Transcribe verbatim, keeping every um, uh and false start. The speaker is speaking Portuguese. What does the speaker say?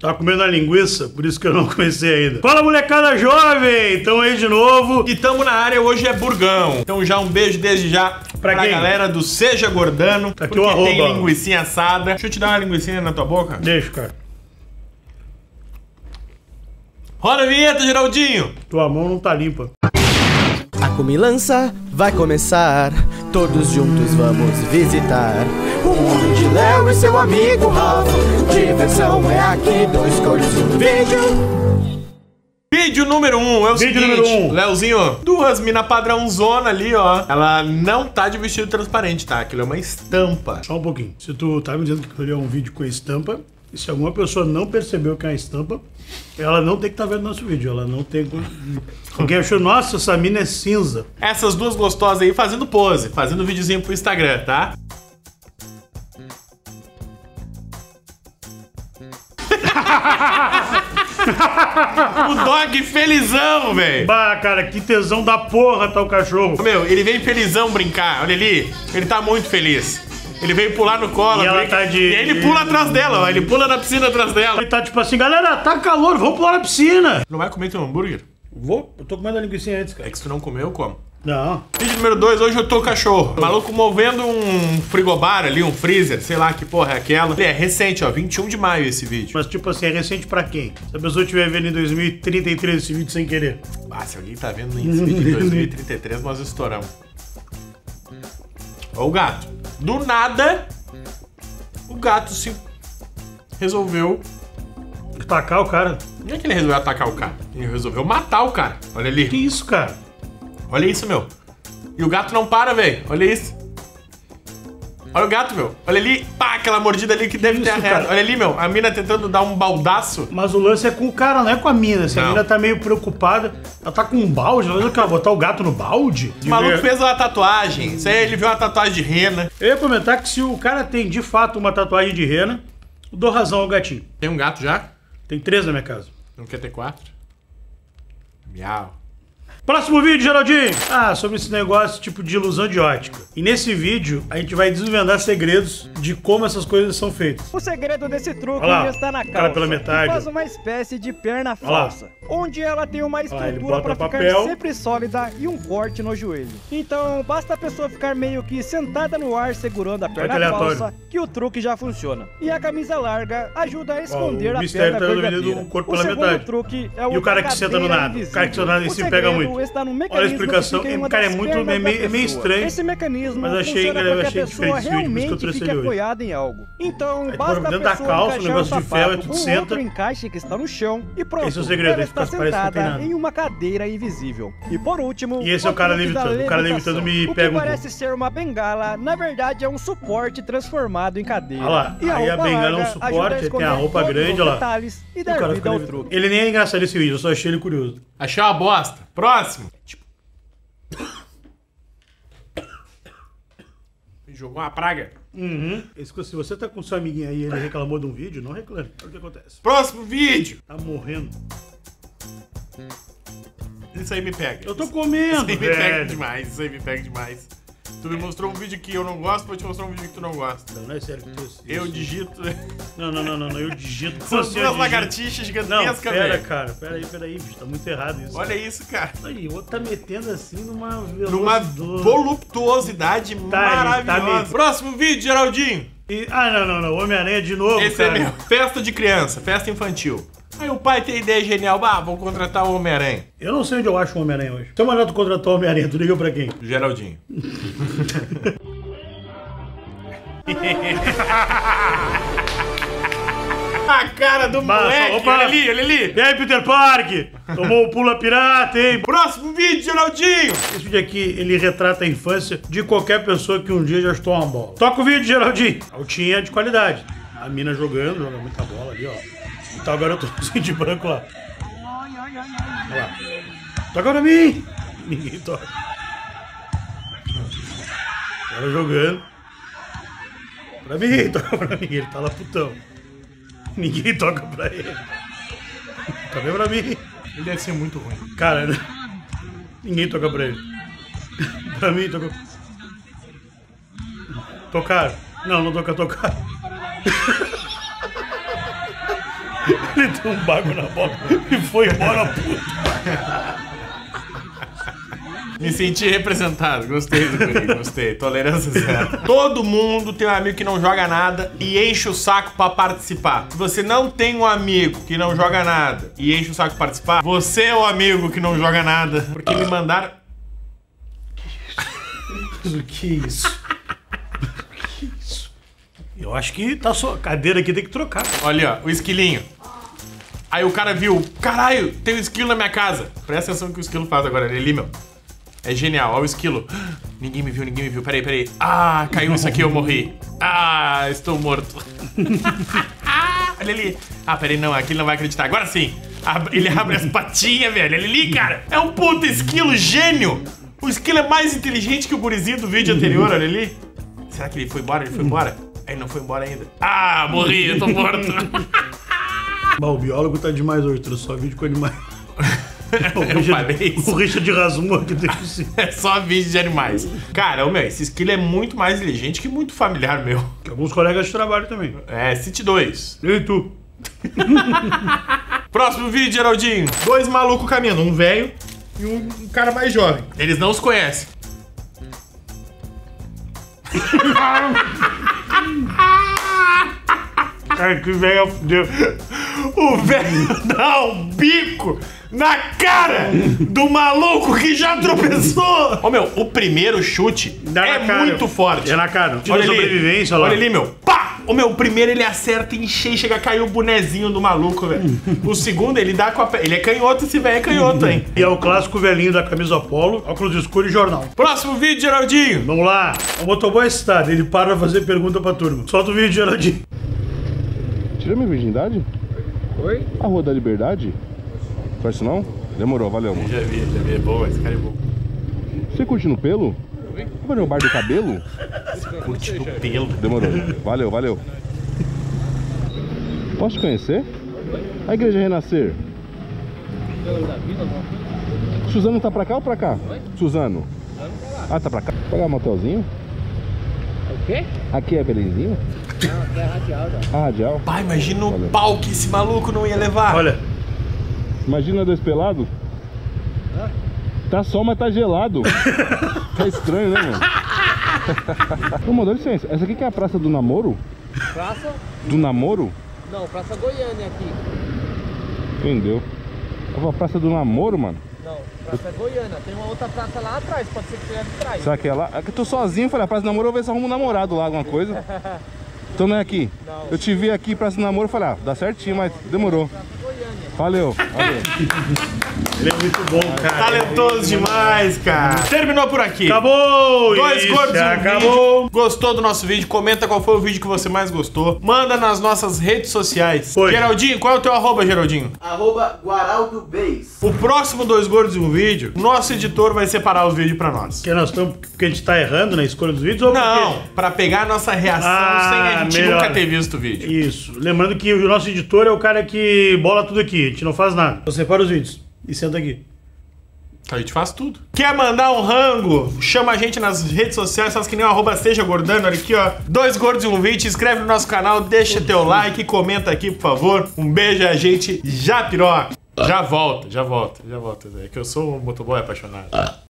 Tá comendo a linguiça, por isso que eu não comecei ainda. Fala, molecada jovem! Tamo aí de novo. E tamo na área, hoje é burgão. Então já um beijo desde já pra, pra quem? Galera do Seja Gordano. Tá aqui o arroba. Tem linguicinha assada. Deixa eu te dar uma linguicinha na tua boca. Deixa, cara. Roda a vinheta, Geraldinho! Tua mão não tá limpa. A comilança vai começar, todos juntos vamos visitar o mundo de Léo e seu amigo Rafa. Diversão é aqui, dois gordos e um vídeo. Vídeo número um, é o vídeo seguinte, número um. Léozinho, duas mina padrãozona ali, ó. Ela não tá de vestido transparente, tá? Aquilo é uma estampa. Só um pouquinho. Se tu tá me dizendo que aquilo é um vídeo com estampa, e se alguma pessoa não percebeu que é uma estampa, ela não tem que estar tá vendo nosso vídeo, ela não tem... Alguém achou, nossa, essa mina é cinza. Essas duas gostosas aí fazendo pose, fazendo videozinho pro Instagram, tá? O dog felizão, velho. Bah, cara, que tesão da porra tá o cachorro. Meu, ele vem felizão brincar, olha ali, ele tá muito feliz. Ele veio pular no colo. E ela porque... tá de... E aí ele pula atrás dela, ó. Ele pula na piscina atrás dela. Ele tá tipo assim, galera, tá calor, vamos pular na piscina. Não vai comer teu hambúrguer? Vou. Eu tô comendo a linguiça antes, cara. É que se tu não comeu, eu como. Não. Vídeo número dois, hoje eu tô cachorro. O maluco movendo um frigobar ali, um freezer, sei lá que porra é aquela. Ele é recente, ó, vinte e um de maio esse vídeo. Mas tipo assim, é recente pra quem? Se a pessoa estiver vendo em dois mil e trinta e três esse vídeo sem querer. Ah, se alguém tá vendo esse vídeo em dois mil e trinta e três, nós estouramos. Ó o gato. Do nada, o gato se resolveu atacar o cara. Não é que ele resolveu atacar o cara, ele resolveu matar o cara. Olha ali. Que isso, cara? Olha isso, meu. E o gato não para, velho. Olha isso. Olha o gato, meu. Olha ali. Pá, aquela mordida ali que deve ter arreado. Olha ali, meu. A mina tentando dar um baldaço. Mas o lance é com o cara, não é com a mina. Se a mina tá meio preocupada, ela tá com um balde. Ela vai botar o gato no balde? O maluco fez uma tatuagem. Isso aí, ele viu uma tatuagem de rena. Eu ia comentar que se o cara tem, de fato, uma tatuagem de rena, eu dou razão ao gatinho. Tem um gato já? Tem três na minha casa. Não quer ter quatro? Miau. Próximo vídeo, Geraldinho! Ah, sobre esse negócio tipo de ilusão de ótica. E nesse vídeo, a gente vai desvendar segredos de como essas coisas são feitas. O segredo desse truque está na calça. Cara pela metade. Faz uma espécie de perna falsa, onde ela tem uma estrutura para ficar papel. Sempre sólida e um corte no joelho. Então, basta a pessoa ficar meio que sentada no ar segurando a perna falsa, que o truque já funciona. E a camisa larga ajuda a esconder ó, a perna tá verdadeira. O corpo o pela metade. Truque é o e o cara que senta no nada. O cara que senta no nada e se pega muito. Está no mecanismo. Olha a explicação, o cara é muito é meio, é meio estranho. Esse mecanismo mas achei que a pessoa realmente fica apoiada em algo. Então, aí, basta dentro a pessoa da calça, o negócio de ferro, tu senta. Outro encaixe que está no chão e pronto. Esse é o segredo, ele fica sentada em uma cadeira invisível. E por último, e esse é o cara levitando. O cara levitando me pega um. O que parece ser uma bengala, na verdade é um suporte transformado em cadeira. Olha lá, e aí a bengala é um suporte, tem a roupa grande, olha lá. E dar vida ao truque. Ele nem é engraçado esse vídeo, eu só achei ele curioso. Achei uma bosta. Próximo. Jogou uma praga. Uhum. Se você tá com seu amiguinho aí e ele reclamou de um vídeo, não reclame. Olha o que acontece. Próximo vídeo. Tá morrendo. Isso aí me pega. Eu tô comendo, velho. Isso aí me pega demais, isso aí me pega demais. Tu me mostrou um vídeo que eu não gosto, vou te mostrar um vídeo que tu não gosta. Não, não é sério que tu... Isso. Eu digito... Não, não, não, não, não, eu digito... São duas lagartixas gigantescas, velho. Não, pera, cara, pera aí, pera aí, bicho, tá muito errado isso. Olha cara. Isso, cara. Aí, o outro tá metendo assim numa... Numa voluptuosidade tá, maravilhosa. Tá próximo vídeo, Geraldinho. E... Ah, não, não, não, Homem-Aranha de novo, esse cara. É meu. Festa de criança, festa infantil. Aí o pai tem ideia genial, bah, vou contratar o Homem-Aranha. Eu não sei onde eu acho o Homem-Aranha hoje. Seu Manuel, tu contratou o Homem-Aranha, tu ligou pra quem? Geraldinho. A cara do Mas, moleque, opa. Olha ali, olha ali. E aí, Peter Parker? Tomou o pula pirata, hein? Próximo vídeo, Geraldinho. Esse vídeo aqui, ele retrata a infância de qualquer pessoa que um dia já chutou uma bola. Toca o vídeo, Geraldinho. Altinha de qualidade. A mina jogando, joga muita bola ali, ó. Tá o garoto de branco lá. Olha lá. Toca pra mim! Ninguém toca. Ela jogando. Pra mim, toca pra mim. Ele tá lá putão. Ninguém toca pra ele. Toca pra mim. Ele deve ser muito ruim. Cara, ninguém toca pra ele. Pra mim, toca. Tocaram. Não, não toca, tocaram. Ele deu um bago na boca e foi embora, puta. Me senti representado, gostei do Coringa, gostei, tolerância zero. Todo mundo tem um amigo que não joga nada e enche o saco pra participar. Se você não tem um amigo que não joga nada e enche o saco pra participar, você é o amigo que não joga nada. Porque me mandaram... Que isso? Que isso? Que isso? Eu acho que tá só... a cadeira aqui tem que trocar. Olha, ó, o esquilinho. Aí o cara viu, caralho, tem um esquilo na minha casa. Presta atenção no que o esquilo faz agora, ele ali, meu. É genial, olha o esquilo. Ninguém me viu, ninguém me viu, peraí, peraí. Ah, caiu isso aqui, eu morri. Ah, estou morto. Olha ali. Ah, peraí, não, aqui ele não vai acreditar. Agora sim. Ele abre as patinhas, velho. Olha ali, cara. É um puta esquilo gênio. O esquilo é mais inteligente que o gurizinho do vídeo anterior, olha ali. Será que ele foi embora? Ele foi embora? Ele não foi embora ainda. Ah, morri, eu tô morto. Bom, o biólogo tá demais hoje, trouxe só vídeo com animais. O Richard, o Richard rasmou aqui dentro de si. É só vídeo de animais. Cara, meu, esse esquilo é muito mais inteligente que muito familiar meu. Que alguns colegas de trabalho também. É, cite dois. Eu e tu. Próximo vídeo, Geraldinho. Dois malucos caminhando, um velho e um cara mais jovem. Eles não se conhecem. Cara, que velho fudeu. O velho dá um bico na cara do maluco que já tropeçou. Ô, oh, meu, o primeiro chute dá é cara, muito forte. É na cara. Olha ali, sobrevivência, olha, olha ali, meu. Pá! O meu, o primeiro ele acerta e enche, chega a cair o bonezinho do maluco, velho. O segundo ele dá com a... Ele é canhoto, esse velho é canhoto, hein? E é o clássico velhinho da camisa polo, óculos escuros e jornal. Próximo vídeo, Geraldinho. Vamos lá. O motoboy está, ele para pra fazer pergunta pra turma. Solta o vídeo, Geraldinho. Tirou minha virgindade? Oi? A Rua da Liberdade? Faz isso não? Demorou, valeu, mano. Já vi, já vi, é bom, esse cara é bom. Você curte no pelo? Oi? Vai no bar do cabelo? Curte no pelo? Demorou, valeu, valeu. Posso te conhecer? A Igreja Renascer? Suzano tá pra cá ou pra cá? Oi? Suzano? Ah, tá pra cá. Vou pegar um motelzinho. O quê? Aqui é Belenzinho? Não, aqui é radial, já. Ah, radial? Pai, imagina o pau que esse maluco não ia levar. Olha. Imagina dois pelados. Hã? Tá sol, mas tá gelado. Tá estranho, né, mano? Ô, mano, dá licença. Essa aqui que é a Praça do Namoro? Praça? Do Namoro? Não, Praça Goiânia aqui. Entendeu? A Praça do Namoro, mano? Não, Praça Goiânia. Tem uma outra praça lá atrás, pode ser que tenha atrás. Será que é lá? É que eu tô sozinho, falei, a Praça do Namoro, eu vou ver se arrumo um namorado lá, alguma coisa. Então não é aqui? Não. Eu te vi aqui, Praça do Namoro, falei, ah, dá certinho, mas demorou. Valeu, valeu. Ele é muito bom, cara. Talentoso demais, cara. Terminou por aqui. Acabou! Dois gordos e um vídeo. Gostou do nosso vídeo? Comenta qual foi o vídeo que você mais gostou. Manda nas nossas redes sociais. Foi. Geraldinho, qual é o teu arroba, Geraldinho? Arroba Guaraldo Beis. O próximo Dois Gordos e um Vídeo, nosso editor vai separar os vídeos pra nós. Porque nós estamos... Porque a gente tá errando na escolha dos vídeos? Ou não, porque... pra pegar a nossa reação ah, sem a gente melhor. Nunca ter visto o vídeo. Isso. Lembrando que o nosso editor é o cara que bola tudo aqui. A gente não faz nada. Eu separo os vídeos e senta aqui. A gente faz tudo. Quer mandar um rango? Chama a gente nas redes sociais, faz que nem o arroba Seja Gordano, olha aqui, ó. Dois Gordos e um Vídeo, inscreve no nosso canal, deixa teu like, comenta aqui, por favor. Um beijo, a gente já pirou. Já volta, já volta, já volta. É que eu sou um motoboy apaixonado.